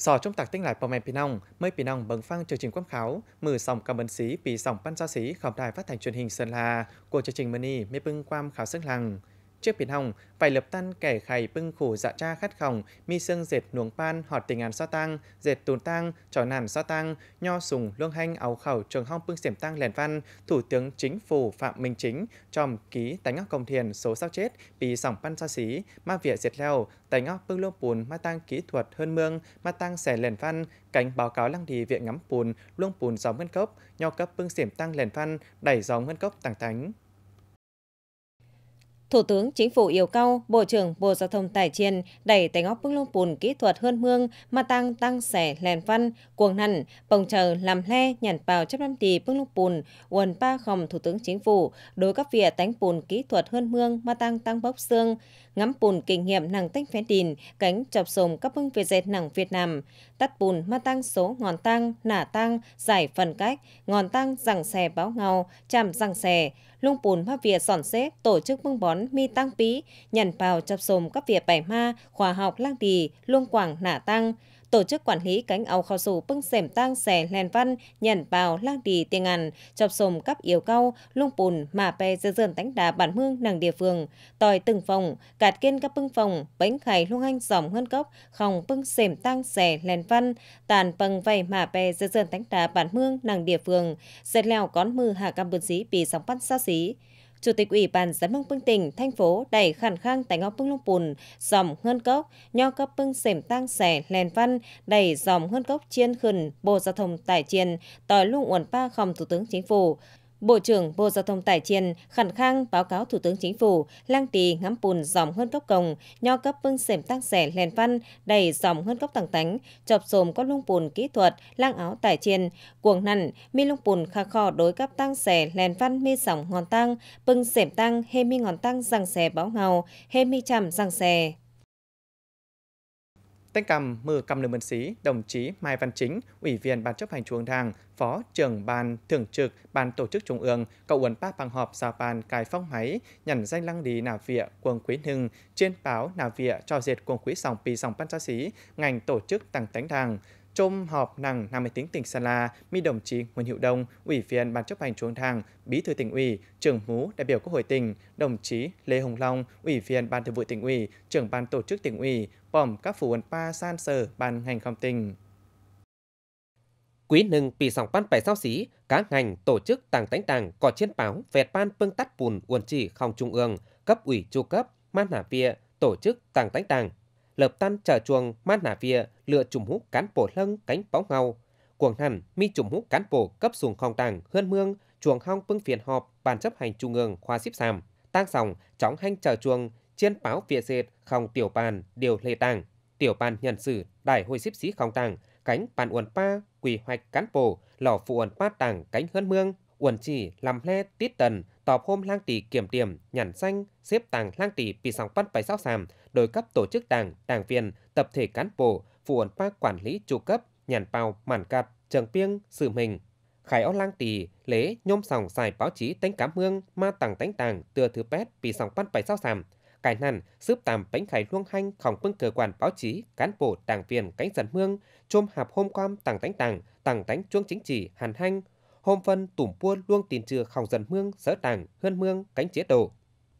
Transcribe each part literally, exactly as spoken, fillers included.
Sở trung tạc tinh lại bờ mềm Pinong, mới Pinong bấn phang chương trình quảng cáo, mười sòng cầm bấn xí bị sòng ban giao xí khắp đài phát thanh truyền hình Sơn La của chương trình mini mới bưng quam khảo sức lằng. Trước Pinong, phải lập tan kẻ khải bưng khủ dạ cha khát khổng, mi xương dệt nuống pan, họt tình án so tăng, dệt tùn tăng, trò nàn so tăng, nho sùng luông hanh áo khẩu trường hong bưng xỉm tăng lèn văn, thủ tướng chính phủ Phạm Minh Chính, tròm ký tánh ngọc công thiền số sao chết, bị sòng ban giao xí, ma vỉa dệt leo, tánh ngọc bưng lô bùn, ma tăng kỹ thuật hơn mương, ma tăng xẻ lèn văn, cánh báo cáo lăng đi viện ngắm bùn, luông bùn gió ngân cốc, nho cấp bưng xỉm tăng lèn văn, đẩy gió ngân cốc tàng tánh. Thủ tướng Chính phủ yêu cầu Bộ trưởng Bộ Giao thông Tài Triền đẩy tánh óc bưng lông bùn kỹ thuật hơn mương mà tăng tăng xẻ lèn văn, cuồng nằn, bồng chờ làm le nhàn vào chấp năm tỷ bưng lông bùn, quần ba khổng Thủ tướng Chính phủ đối các việc tánh bùn kỹ thuật hơn mương mà tăng tăng bốc xương, ngắm bùn kinh nghiệm nàng tánh phén đìn, cánh chọc sồm các bưng về dệt nàng Việt Nam, tắt bùn mà tăng số ngọn tăng, nả tăng, giải phần cách, ngọn tăng rằng xẻ báo ngầu, chạm rằng xẻ, lông bùn mà việc sòn xếp tổ chức bưng bón mi tăng pí, nhằn vào chập sồm các việc bảy ma, khoa học lang tì, luông quảng nả tăng, tổ chức quản lý cánh áo khao sù bưng xẻm tăng xẻ lèn văn, nhằn vào lang tì tiền ngàn, chập sồm các yêu cao, lung bùn mà pe dơ dần tánh đá bản mương nàng địa phương, tòi từng phòng, cạt kiên các bưng phòng, bánh khải luông anh dòng hơn cốc, khòng bưng xẻm tăng xẻ lèn văn, tàn bằng vầy mà pe dơ dần tánh đá bản mương nàng địa phương, dệt leo cón mư hà cam bươn xí bị sóng bắt xa xí. Chủ tịch Ủy ban Giám mông bưng tỉnh, thành phố đẩy khẳng khang tánh ngọc bưng lông bùn, dòm hơn cốc, nho cấp bưng xềm tăng xẻ lèn văn, đẩy dòm hơn cốc chiên khẩn, Bộ Giao thông Tài Triền, tòi luôn uẩn ba khổng Thủ tướng Chính phủ. Bộ trưởng Bộ Giao thông Tài Triền khẳng khang báo cáo Thủ tướng Chính phủ, lang tì ngắm bùn dòm hơn cốc cồng, nho cấp bưng xềm tăng xẻ lèn văn, đẩy dòm hơn cốc tàng tánh, chọc dồm có lông bùn kỹ thuật, lang áo Tài Triền, cuồng nằn, mi lông bùn khà khò đối cấp tăng xẻ lèn văn mi sòng ngọn tăng, bưng xềm tăng, hê mi ngọn tăng rằng xẻ báo ngầu, hê mi chằm rằng xẻ. Tên cầm mưa cầm lương bân sĩ, đồng chí Mai Văn Chính, Ủy viên Ban chấp hành Trung ương Đảng, Phó trưởng Ban Thường trực Ban Tổ chức Trung ương, cậu uẩn ba bằng họp ra bàn cài phong máy, nhằn danh lăng đi nà vịa quần quý nưng, trên báo nà vịa cho dệt quần quý sòng pì sòng ban gia sĩ, ngành tổ chức tăng tánh đảng. Trôm họp nàng năm mươi tính tỉnh Sơn La, mi đồng chí Nguyễn Hữu Đông, Ủy viên Ban chấp hành Trung ương Đảng, Bí thư tỉnh ủy, trưởng mú đại biểu Quốc hội tỉnh, đồng chí Lê Hồng Long, Ủy viên Ban thường vụ tỉnh ủy, trưởng ban tổ chức tỉnh ủy, bỏm các phủ uẩn pa san sở ban ngành không tỉnh. Quý nâng pì sòng ban bảy sao xí, các ngành tổ chức tàng tánh tàng có chiến báo vẹt ban pưng tắt bùn uẩn chỉ không trung ương, cấp ủy chu cấp, man nà vịa tổ chức tàng tánh tàng. Lập tan trở chuồng man nà vịa lựa chùm hút cán bộ lân cánh báo ngầu, cuồng hẳn mi chùm hút cán bộ cấp xuồng khong tàng hơn mương chuồng hong bưng phiền họp Ban chấp hành Trung ương khoa xíp sàm tang sòng chóng hanh trở chuồng chiên báo vịa dệt khong tiểu bàn điều lê tàng tiểu bàn nhân sự đại hội xíp xí khong tàng cánh bàn uẩn pa quy hoạch cán bộ lò phụ uẩn pa tàng cánh hơn mương uẩn chỉ làm le tít tần tọp hôm lang tỷ kiểm điểm nhản xanh xếp tàng lang tỷ pì sòng ban bảy sao sàm đối cấp tổ chức đảng đảng viên tập thể cán bộ phụ uẩn pa quản lý chu cấp nhàn bao màn cạp trường piêng sự mình khải ó lang tỷ lễ nhôm sòng xài báo chí tánh cám hương ma tàng tánh tàng tưa thứ pét pì sòng ban bảy sao sàm cái năn xếp tàm bánh khải luông hanh khổng bưng cơ quan báo chí cán bộ đảng viên cánh dần hương chôm hạp hôm quam tàng tánh tàng tàng tánh chuông chính trị hàn hanh hôm phân tủm buôn luông tin trưa khòng dần mương sở tàng hơn mương cánh chế độ.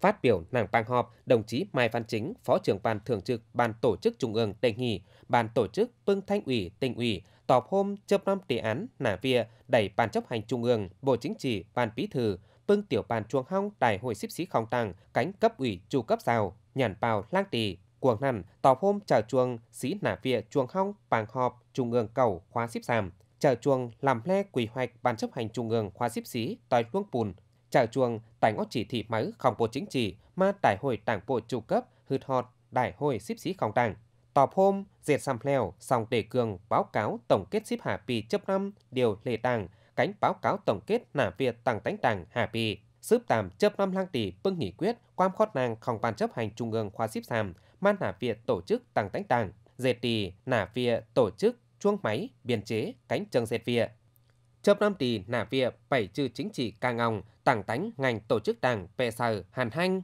Phát biểu nàng bang họp, đồng chí Mai Văn Chính, Phó trưởng Ban Thường trực Ban Tổ chức Trung ương đề nghị Ban Tổ chức Bưng Thanh ủy Tỉnh ủy tọp hôm chấp năm đề án nà vịa đẩy Ban chấp hành Trung ương, Bộ Chính trị, Ban Bí thư Bưng tiểu ban chuông hong đại hội xíp xí khòng tàng cánh cấp ủy chu cấp rào nhàn bào lang tì cuồng nằn tọp hôm chờ chuông xí nà vịa chuông hong bang họp Trung ương cầu khóa xíp sàm chợ chuồng làm le quy hoạch Ban chấp hành Trung ương khoa xíp xí tòi luông bùn chợ chuồng tải ngõ chỉ thị máy khổng bộ chính trị ma đại hội đảng bộ chủ cấp hụt họt đại hội xíp xí khổng đảng tọp hôm dệt xăm leo xong để cường báo cáo tổng kết xíp hà pì chấp năm điều lệ đảng cánh báo cáo tổng kết nà vịa tàng tánh đảng hà pì xếp tạm chấp năm lang tỷ bưng nghị quyết quam khót nàng khổng Ban chấp hành Trung ương khoa xíp sàm man nà vịa tổ chức tàng tánh đảng dệt tỷ nà vịa tổ chức chuông máy biên chế cánh trường dệt vịa chớp năm tỷ nà vịa bảy chữ chính trị ca ngòng tảng tánh ngành tổ chức đảng về sở hàn hanh.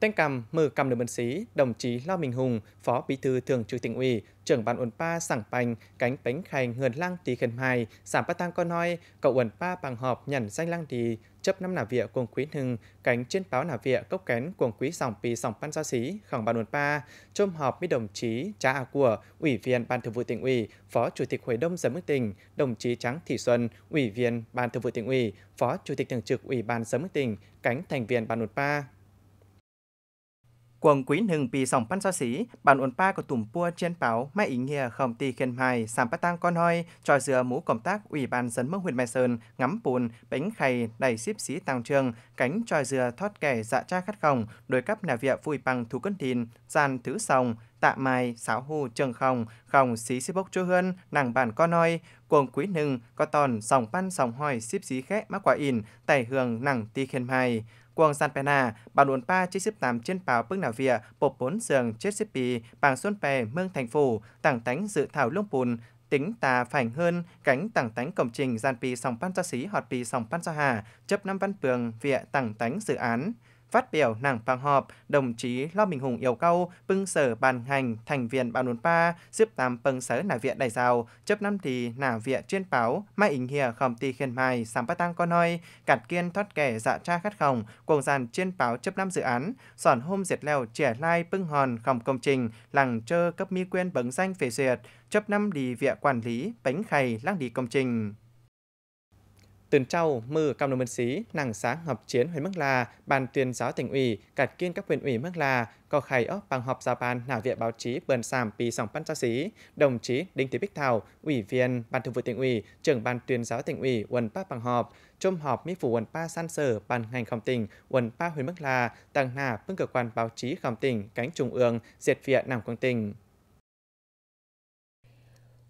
Tên cầm mờ cầm được bần xí, đồng chí Lo Minh Hùng, Phó Bí thư Thường trực Tỉnh ủy, trưởng ban Uẩn Pa Sảng Pành, cánh bánh khành ngườn lang tì khẩn mai, giảm bắt tăng con nói, cậu Uẩn Pa bằng họp nhận danh lang tì, chấp năm nà vịa cuồng quý hưng, cánh trên báo nà vịa cốc kén cuồng quý sòng pì sòng pan giao xí, khẳng ban Uẩn Pa, chôm họp với đồng chí Trá A Của, ủy viên ban thường vụ Tỉnh ủy, Phó Chủ tịch Hội đồng Giám mục tỉnh, đồng chí Tráng Thị Xuân, ủy viên ban thường vụ Tỉnh ủy, Phó Chủ tịch Thường trực Ủy ban Giám mục tỉnh, cánh thành viên ban Uẩn Pa. Quần quý nừng vì sòng pan so xí, bản Uẩn Pa của tùm pua trên báo mai ý nghĩa không tì khen mài, sàm bắt tăng con hoi, tròi dừa mũ công tác Ủy ban dân mông huyện Mai Sơn, ngắm bùn, bánh khay, đẩy xíp xí tăng trường, cánh tròi dừa thoát kẻ dạ cha khát khổng, đôi cắp nà vịa vui bằng thú cân thìn, gian thứ sòng, tạ mai, sáo hù, trường khổng, khổng xí xí bốc chua hơn, nàng bản con hoi, quần quý nừng, có tòn, sòng pan sòng hoi, xíp xí khẽ mắc quả in, tẩy hường, nàng tì khen mài. Quang San Pena, bản Uẩn Pa chiếc xếp tám trên báo bước nào vịa, bộ bốn giường chết xếp bì, bảng xuân pè, mương thành phủ, tảng tánh dự thảo lông bùn, tính tà phảnh hơn, cánh tảng tánh cổng trình gian pì sòng pan cho xí họt pì sòng pan cho hà, chấp năm văn phường, vịa tảng tánh dự án. Phát biểu nàng phàng họp, đồng chí Lo Minh Hùng yêu cầu bưng sở bàn hành thành viên bản Uẩn Pa, xếp tám bưng sở nà vịa đài rào, chấp năm thì nà vịa trên báo, mai ý nghĩa khổng tì khen mai, sàm bắt tăng con hoi, cạt kiên thoát kẻ dạ cha khát khổng, cuồng giàn trên báo chấp năm dự án, sòn hôm diệt leo trẻ lai bưng hòn khổng công trình, làng trơ cấp mi quyên bấn danh phê duyệt, chấp năm đi vịa quản lý, bánh khay lang đi công trình. Tần Châu mờ cầm đồng bần xí, nàng sáng họp chiến huyện Mương La, ban tuyên giáo Tỉnh ủy, cạt kiên các huyện ủy Mương La, có khai ốc bằng họp giao ban nà vịa báo chí bờn sàm pì sòng pan cho xí, đồng chí Đinh Thị Bích Thảo, ủy viên ban thường vụ Tỉnh ủy, trưởng ban tuyên giáo Tỉnh ủy Uẩn Pa bằng họp, chôm họp mỹ phủ Uẩn Pa san sở ban ngành khổng tỉnh Uẩn Pa huyện Mương La, tăng nà phương cơ quan báo chí khổng tỉnh cánh trung ương diệt vịa nằm quang tỉnh.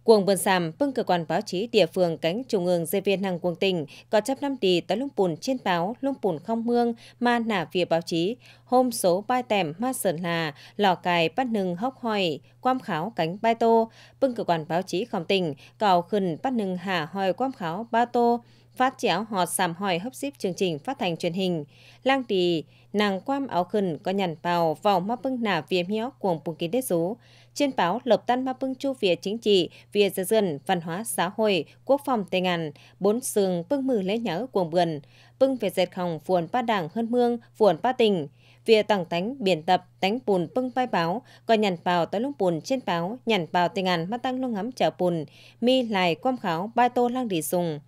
Cuồng bần sàm bưng cơ quan báo chí địa phương cánh trung ương dây viên hàng cuồng tỉnh có chấp năm đi tới lung bùn trên báo lung bùn không mương mà nả vịa báo chí hôm số bai tèm ma sơn là lò cài bắt nưng hóc hoi quam kháo cánh bai tô bưng cơ quan báo chí khổng tỉnh cào khẩn bắt nưng hà hoi quam kháo ba tô phát chéo họt sàm hoi hấp xíp chương trình phát thanh truyền hình lang tì nàng quam áo khẩn có nhằn bào vào ma bưng nả vịa miếu cuồng bùng kín đế số trên báo lập tan ma bưng chu vịa chính trị vịa dân dân văn hóa xã hội quốc phòng tây ngàn bốn sương bưng mừ lễ nhớ cuồng bườn bưng về dệt khòng phùn ba đảng hơn mương phùn ba tỉnh vịa tảng tánh biển tập tánh bùn bưng bay báo coi nhằn bào tới lúc bùn trên báo nhằn bào tây ngàn ma tăng lông ngắm chợ bùn mi lài quam kháo ba tô lang đi sùng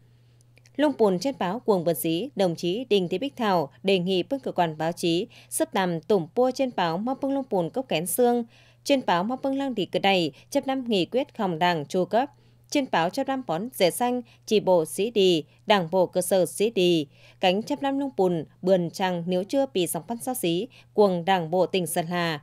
lung bùn trên báo cuồng bần xí, đồng chí Đinh Thị Bích Thảo đề nghị bưng cơ quan báo chí sắp làm tủm pua trên báo móc bưng lung bùn cốc kén xương trên báo móc bưng lang đi cửa đầy chấp năm nghị quyết khổng đảng chu cấp trên báo chấp năm bón rẻ xanh chỉ bộ sĩ đi đảng bộ cơ sở sĩ đi cánh chấp năm lung bùn bườn trăng nếu chưa bị sóng pan sao xí cuồng đảng bộ tỉnh Sơn La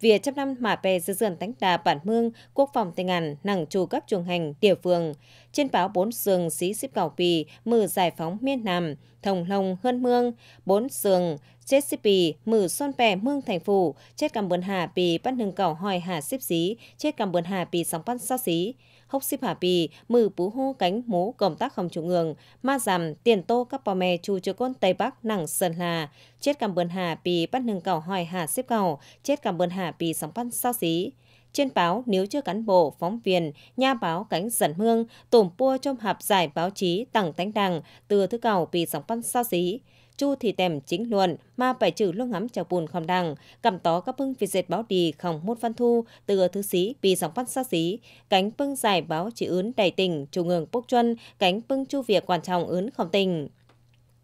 vịa chấp năm mà bè dư dườn tánh đà bản mương quốc phòng tây ngàn nàng chủ cấp chuồng hành địa phương trên báo bốn sườn xí xíp cầu pì mừ giải phóng miền nam thông long hơn mương bốn sườn chết xíp pì mừ son bè mương thành phủ chết cầm bươn hà pì bắt nương cầu hỏi hà xíp xí chết cầm bươn hà pì sóng pan sao xí hốc xíp hà pì mừ pú hô cánh mố công tác không trung ương ma giảm tiền tô các bò mè chu cho con tây bắc nàng Sơn La chết cầm bươn hà pì bắt nương cầu hỏi hà xíp cầu chết cầm bươn hà pì sóng pan sao xí trên báo nếu chưa cán bộ phóng viên nha báo cánh dần hương tổm pua trong hạp giải báo chí tặng tánh đằng từ thứ cầu pì sóng pan sao xí chu thì tèm chính luận mà phải trừ luôn ngắm chào bùn không đằng cầm tó các bưng phi dệt báo đi không mốt văn thu từ thứ xí pì sóng pan sao xí cánh bưng giải báo chỉ ướn đầy tỉnh trung ương bốc chân cánh bưng chu việc quan trọng ướn không tình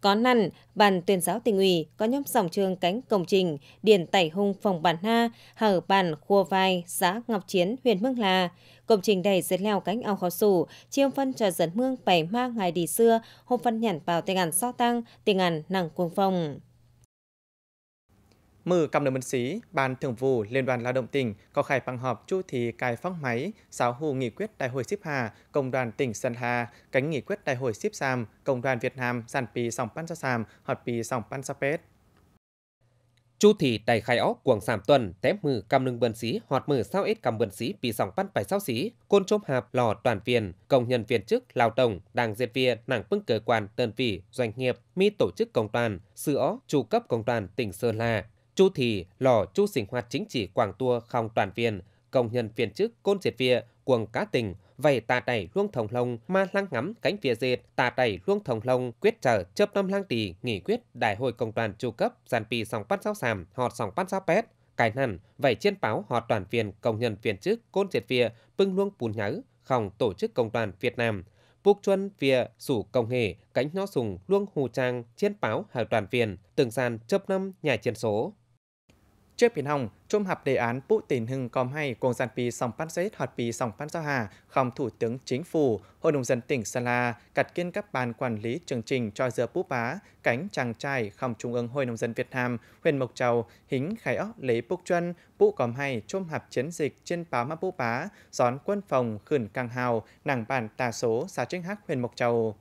có năn bàn tuyên giáo Tỉnh ủy có nhóm dòng trường cánh công trình điền tẩy hung phòng bản ha hở bản khua vai xã Ngọc Chiến huyện Mương La công trình đầy dệt leo cánh ao khó sủ chiêm phân cho dân mương bảy ma ngày đi xưa hôm phân nhản vào tây ngàn so tăng tây ngàn nàng cuồng phong mờ cầm đồng bần xí, ban thường vụ Liên đoàn Lao động tỉnh có khai bằng họp chu thì cài phóng máy, sáu hù nghị quyết đại hội xíp hà, công đoàn tỉnh Sơn La, cánh nghị quyết đại hội xíp sam, công đoàn Việt Nam, giàn pì sòng pan sa sam, họt pì sòng pan sa pết. Chu thì đại khai óc cuồng sàm tuần, tém mờ cầm đồng bần xí, họt mờ sao ít cầm bần xí, pì sòng pan phải sao xí, côn chôm hạp lò toàn viên, công nhân viên chức, lao động, đảng diệt viên, nàng bưng cơ quan, đơn vị, doanh nghiệp, mi tổ chức công đoàn, sữa, chu cấp công đoàn tỉnh Sơn La. Chu thì lò chu sinh hoạt chính trị Quảng Tua không toàn viên, công nhân viên chức côn diệt vía cuồng cá tình vậy tà đẩy luông thòng lông ma lăng ngắm cánh vía dệt tà đẩy luông thòng lông quyết trở chớp năm lang tỷ nghị quyết đại hội công đoàn chu cấp giàn pi sòng pát sáu sàm họt sòng pát sáu pét cái năn vậy chiên báo họt toàn viên công nhân viên chức côn diệt vía bưng luông bùn nhớ không tổ chức công đoàn Việt Nam buộc chuân vía sủ công nghệ cánh nó sùng luông hù trang chiên báo hào toàn viên từng sàn chớp năm nhà chiến số. Trước biển Hồng, Trung hạp đề án Putin hưng com hay cùng gian pi song phát giết hoạt pi song phát giao hà, không Thủ tướng Chính phủ, Hội đồng dân tỉnh Sơn La, cặt kiên các ban quản lý chương trình cho dừa búp bá, cánh chàng trai không Trung ương Hội nông dân Việt Nam, huyện Mộc Châu, hính khai óc lấy bốc chân, bú com hay Trung hạp chiến dịch trên báo map búp bá, gión quân phòng khẩn càng hào, nàng bản tà số xã Trinh Hắc huyện Mộc Châu.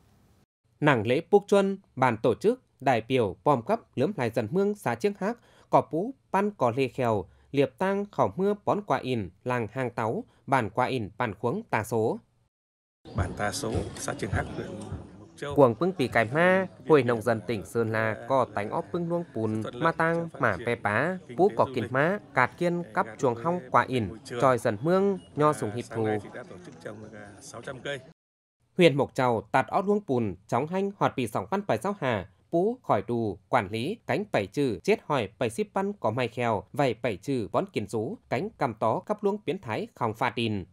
Nàng lễ bốc chân, bản tổ chức, đại biểu bom cấp lướm lại dần mương xã Trinh Hắc cỏ bú ban cỏ lê khèo liệp tang khảo mưa bón quả in làng hàng táu bản quả in bản khuống tà số bản tà số xã Trường Hắc huyện cuồng pưng pì cải ma hồi nông dân tỉnh Sơn La có tánh óp pưng luông bùn ma tang mà pe pá bú cỏ kiền má cạt kiên cắp chuồng hong quả in tròi dần mương nho sùng hiệp thù huyện Mộc Châu tạt óp luông bùn chóng hanh hoạt pì sòng văn bài sáu hà phú khỏi đù quản lý cánh bảy trừ chết hỏi bảy ship văn có mai khèo vậy bảy trừ vón kiến rú cánh cầm tó cắp luông biến thái không phạt đìn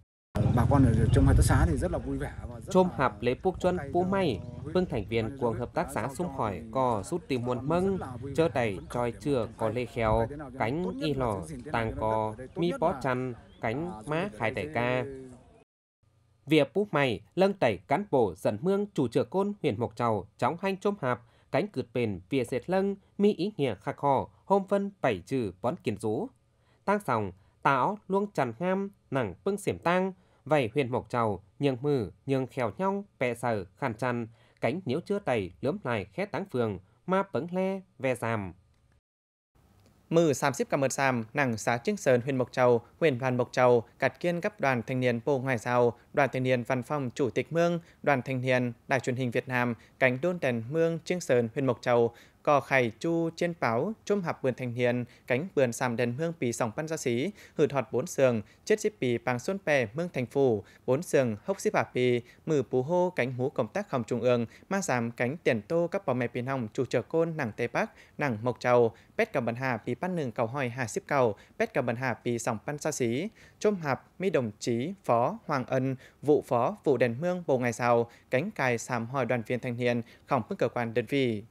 bà con ở trong hợp tác xã thì rất là vui vẻ chôm hạp lễ phúc chuân phú may vương thành viên của hợp tác xã xung khỏi cò rút tìm muôn mâng chơ đầy tròi chưa có lê khèo cánh y lò tàng cò mi bó chăn cánh má khai đẩy ca việc phú may lâng tẩy cán bộ dần mương chủ trưởng côn huyện Mộc Châu chóng hanh chôm hạp cánh cượt bền vía dệt lân mi ý nghĩa khắc khò hôm phân bảy trừ bón kiến rú tang sòng táo luông tràn ngam nặng pưng xiểm tang vậy huyện Mộc Châu nhường mử nhường khèo nhong pẹ sở khàn chăn cánh nhiễu chưa tẩy lướm lại khét táng phường ma bấn le ve giảm mừ sam xếp cảm ơn sam nàng xã Trinh Sơn huyện Mộc Châu huyện Hoàn Mộc Châu cặt kiên cấp đoàn thanh niên bộ ngoại giao đoàn thanh niên văn phòng chủ tịch mương đoàn thanh niên đài truyền hình Việt Nam cánh đôn đèn mương Trinh Sơn huyện Mộc Châu cò khải chu trên báo chôm hạp vườn thanh niên cánh vườn sam đèn mương pì sòng văn gia sĩ hử thọt bốn sườn chết xếp pì bằng xuân pè mương thành phủ bốn sườn hốc xếp hạp pì mừ pú hô cánh hú công tác hồng trung ương ma giảm cánh tiền tô các bò mẹ pin hồng chủ trợ côn nàng tây bắc nàng Mộc Châu pet cả bản hà pì pan nương cầu hỏi hà xếp cầu pet cả bản hà pì sòng văn gia sĩ chôm hạp mi đồng chí phó Hoàng Ân vụ phó vụ đèn mương bộ ngày sau cánh cài sàm hỏi đoàn viên thanh niên khổng phương cơ quan đơn vị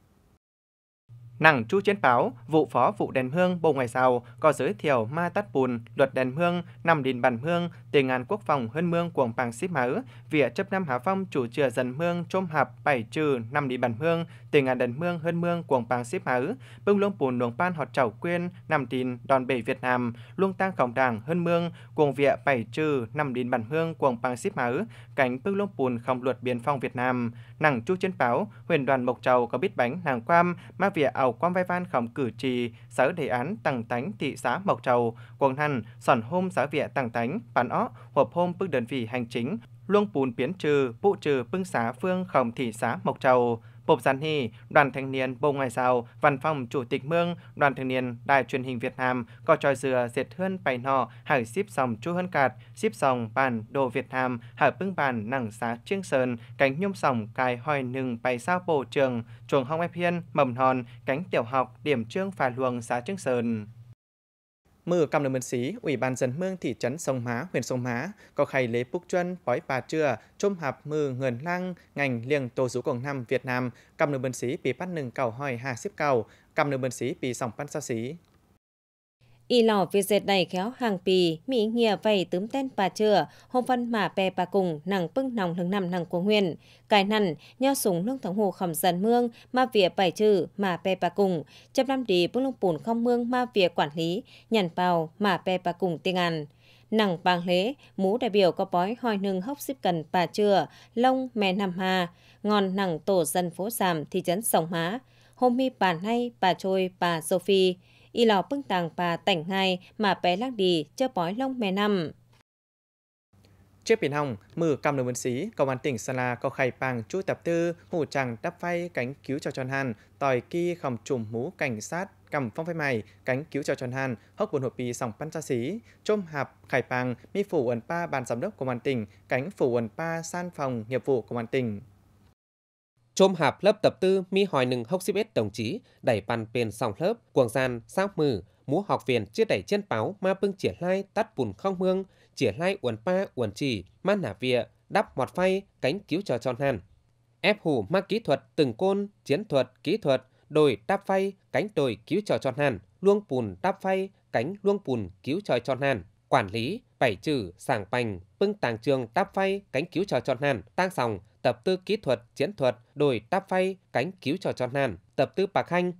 nàng chu chiến báo vụ phó vụ đèn hương bộ ngoại giao có giới thiệu ma tát bùn luật đèn hương nằm đình bản hương tiền ngàn quốc phòng hơn mương cuồng bằng xíp máu vỉa chấp năm hà phong chủ chừa dần mương chôm hạp bảy trừ nằm đình bản hương tiền ngàn đèn hương hơn mương cuồng bằng xíp máu bưng luông bùn luồng pan họt chảo quyên nằm đình đòn bể Việt Nam luông tang cổng đảng hơn mương cuồng vỉa bảy trừ nằm đình bản hương cuồng bằng xíp máu cánh bưng luông bùn không luật biên phong Việt Nam nàng chu chiến báo huyện đoàn Mộc Châu có biết bánh nàng quam ma vỉa ảo quan vai van khổng cử trì sở đề án tàng tánh thị xã Mộc Châu quần hành sòn hôm xã vịa tàng tánh bán ó hộp hôm bưng đơn vị hành chính luông bùn biến trừ vụ trừ bưng xã phương khổng thị xã Mộc Châu bộp giàn hì đoàn thanh niên bộ ngoại giao văn phòng chủ tịch mương đoàn thanh niên đài truyền hình Việt Nam có tròi dừa dệt hơn bày nọ hải ship sòng chu hơn cạt ship sòng bàn đồ Việt Nam hải bưng bàn nặng xá Trương Sơn cánh nhôm sòng cài hòi nừng bày sao bộ trường chuồng hong ép hiên mầm non cánh tiểu học điểm trương phà luồng xá Trương Sơn. Mưa cầm đồng mân xí, Ủy ban dân mương thị trấn Sông Má, huyện Sông Má, có khai lễ búc chân, bói bà trưa, chôm hạp mưa ngườn lang, ngành liêng tổ rú cộng năm Việt Nam, cầm đồng mân xí bị bắt nừng cầu hỏi hà xếp cầu, cầm đồng mân xí bị sòng bắt sao xí. Y lò việc dệt này khéo hàng pì, mỹ nghĩa vầy tướm tên bà trưa, hôm phân mà bè bà cùng, nàng bưng nòng lưng nằm nàng của huyền. Cái nằn, nho súng lưng thẳng hồ khẩm dần mương, ma vỉa bảy trừ, mà bè bà cùng. Chấp năm đi bưng lông bùn không mương ma vỉa quản lý, nhằn bào, mà bè bà cùng tiếng ăn. Nàng bàng lễ, mũ đại biểu có bói hoi nương hốc xíp cần bà trưa, lông mè nằm hà, ngon nàng tổ dân phố giảm thị trấn Sông Má. Hôm mi bà nay, bà trôi, bà Sophie. Y lò bưng tàng bà tảnh ngay mà bé lắc đi chơ bói lông mè nằm. Trước biển Hồng, mử cầm đồng mân xí, công an tỉnh Sơn La có khai bàng chú tập tư, hủ chẳng đắp vay cánh cứu cho tròn hàn, tòi kỳ khổng trùm mũ cảnh sát, cằm phong phai mày, cánh cứu cho tròn hàn, hốc buồn hộp bì sòng pan cha xí, chôm hạp, khải pàng, mi phủ ẩn pa ban giám đốc công an tỉnh, cánh phủ ẩn pa san phòng nghiệp vụ công an tỉnh. Chôm hạp lớp tập tư mi hỏi nừng hốc xíp ết đồng chí, đẩy bàn bên sòng lớp, quảng gian, sao mử, múa học viện chia đẩy trên báo ma bưng chỉa lai tắt bùn không mương, chỉa lai uẩn pa uẩn chỉ, man nả vịa, đắp mọt phay, cánh cứu cho tròn hàn. Ép hủ ma kỹ thuật từng côn, chiến thuật, kỹ thuật, đồi đáp phay, cánh đồi cứu trò tròn hàn, luông bùn đáp phay, cánh luông bùn cứu trò tròn hàn, quản lý, bảy trừ, sảng bành, bưng tàng trường đáp phay, cánh cứu trò tròn hàn, tang sòng, tập tư kỹ thuật, chiến thuật, đồi đáp phay, cánh cứu trò tròn hàn, tập tư bạc hanh.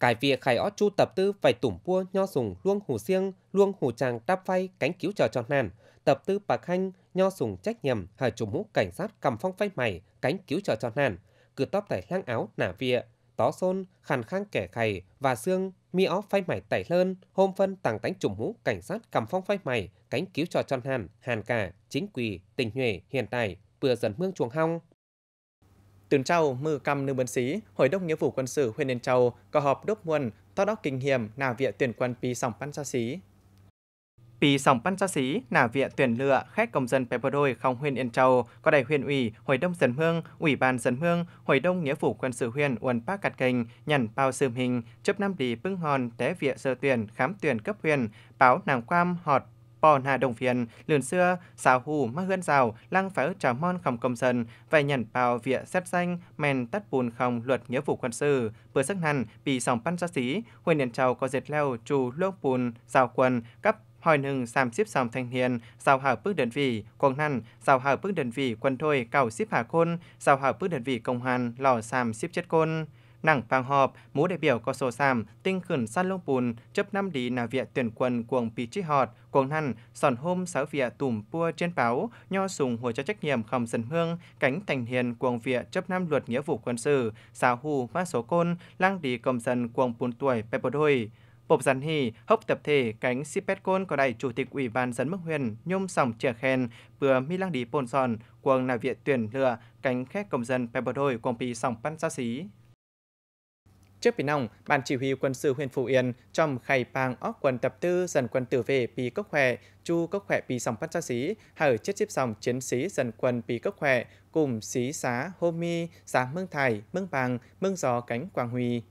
Cải việc khai ót chu tập tư phải tủm pua nho sùng luông hủ siêng, luông hủ tràng đáp phay, cánh cứu trò tròn hàn, tập tư bạc hanh, nho sùng trách nhiệm, hở chủ mũ cảnh sát cầm phong phai mày, cánh cứu trò tròn hàn, cứ tóp tẩy lang áo nả vịa. Tó xôn, khàn khang kẻ khày và xương, mi ó phai mày tẩy lơn, hôm phân tàng tánh trùng hũ cảnh sát cầm phong phai mày, cánh cứu trò tròn hàn, hàn cả, chính quỳ, tình nhuệ, hiện tại, vừa dần mương chuồng hong. Tường trâu, mư cầm nương bấn xí, hội đồng nghĩa vụ quân sự huyện Yên Châu, có họp đốc nguồn, to đốc kinh hiểm, nà viện tuyển quân pì sòng pan xa xí. Pì sòng pan xa xí, nà viện tuyển lựa, khách công dân bè bờ đôi không huyện Yên Châu, có đại huyện ủy, hội đồng dân hương, ủy ban dân hương, hội đồng nghĩa vụ quân sự huyện uẩn pa cạt kênh, nhằn bao sườm hình, chớp năm đi bưng hòn, té viện sơ tuyển, khám tuyển cấp huyện, báo nàng quam, họt, bò nà đồng phiền, lườn xưa, xào hù, mắc hươn rào, lăng phá trà mon không công dân, vài nhằn bao viện xét danh, men tắt bùn không luật nghĩa vụ quân sự. Vừa sắc hẳn, pì sòng pan xa xí, huyện Yên Châu có dệt leo, trù lốc bùn, rào quần, cấp hỏi nừng xàm xếp sòng thanh niên, giao hợp bước đơn vị, quang năn, giao hợp bước đơn vị quân thôi, cầu xếp hà côn, giao hợp bước đơn vị công hàn, lò xàm xếp chết côn. Nặng vàng họp, mũ đại biểu có sổ xàm, tinh khẩn san lông bùn, chấp năm đi là viện tuyển quân cuồng pì trí họt, quang năn, sòn hôm sáu vịa tùm pua trên báo, nho sùng hồi cho trách nhiệm không dân hương, cánh thành hiền cuồng viện chấp năm luật nghĩa vụ quân sự, xào hù ma số côn, lang đi công dân cuồng bùn tuổi bè bờ đôi. Bộp rắn hì, hốc tập thể, cánh Sipet Côn có đại chủ tịch ủy ban dân mức huyền, nhôm sòng trẻ khen, vừa mi lang đi bồn giòn, quần là viện tuyển lựa, cánh khách công dân bè bờ đôi quần pì sòng pan xa xí. Trước pì nòng, ban chỉ huy quân sự huyện Phú Yên, trong khay pang óc quần tập tư dần quân tử về pì cốc khỏe, chu cốc khỏe pì sòng pan xa xí, hở chết chip sòng chiến sĩ dần quân pì cốc khỏe, cùng xí xá, hôm mi, xá mương thải, mương bàng, mương gió cánh quang huy.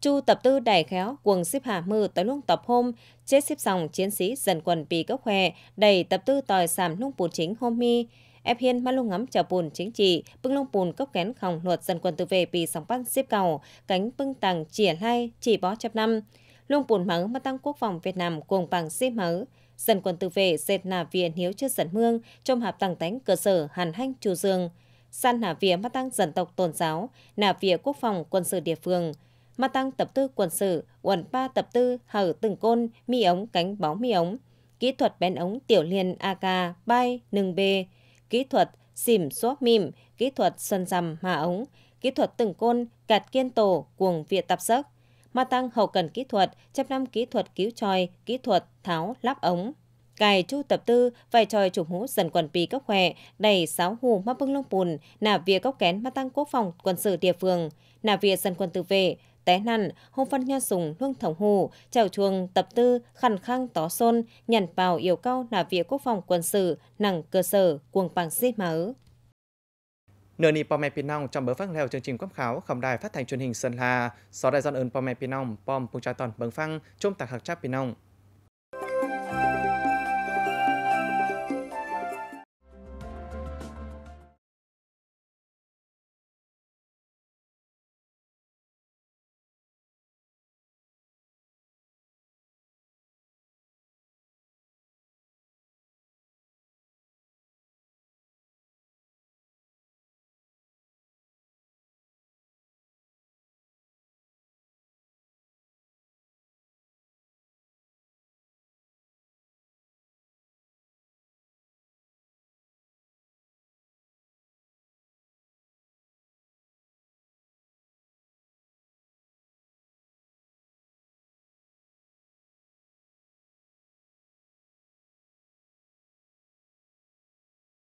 Chu tập tư đài khéo quần xếp hạ mư tới luôn tập hôm chết xếp sòng chiến sĩ dần quần pì cốc khỏe đầy tập tư tòi sàm lung bùn chính hôm mi ép hiên ma lung ngắm chờ bùn chính trị bưng lung bùn cốc kén khòng luật dần quần từ về pì sòng pan xếp cầu cánh bưng tàng chỉa lai chỉ bó chập năm lung bùn mớ ma tăng quốc phòng Việt Nam cuồng bằng xếp mớ dần quần từ về dệt nà viện hiếu chưa dần mương trong hạp tàng tánh cơ sở hàn hanh chu dương san nà vía ma tăng dân tộc tôn giáo nà vía quốc phòng quân sự địa phương ma tăng tập tư quân sự, uẩn pa tập tư hở từng côn, mi ống cánh bóng mi ống, kỹ thuật bén ống tiểu liên a ca, bay, nừng bê, kỹ thuật xìm xóp mìm, kỹ thuật xuân rằm mà ống, kỹ thuật từng côn, cạt kiên tổ, cuồng viện tạp giấc, ma tăng hậu cần kỹ thuật, chấp năm kỹ thuật cứu tròi, kỹ thuật tháo lắp ống. Cài chu tập tư, vài tròi chủ hũ dần quần pì cốc khỏe, đầy sáo hù mắc bưng lông bùn, nà vía cốc kén ma tăng quốc phòng quân sự địa phương, nà vía dân quân tự vệ, té năn hôm phân nho sùng luông thổng hù chào chuồng tập tư khăn khang tó xôn nhằn vào yêu cao là vía quốc phòng quân sự nặng cơ sở cuồng bằng xít máu nửa nì pom mẹ pinong trong bớ phăng leo chương trình quảng cáo khổng đài phát thanh truyền hình Sơn La. Số đài dân ơn pom mẹ pinong pom pung trà toàn bướng phăng chôm tạc hạc chắp pinong.